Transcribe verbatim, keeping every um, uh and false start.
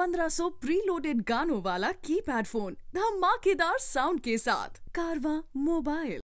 पंद्रह सौ प्रीलोडेड गानों वाला कीपैड फोन धमाकेदार साउंड के साथ कारवां मोबाइल।